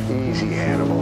Easy, Hannibal.